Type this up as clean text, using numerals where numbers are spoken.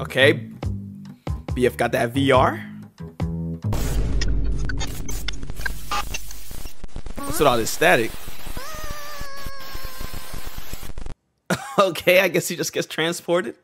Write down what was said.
Okay. BF got that VR. What's with all this static? Okay, I guess he just gets transported.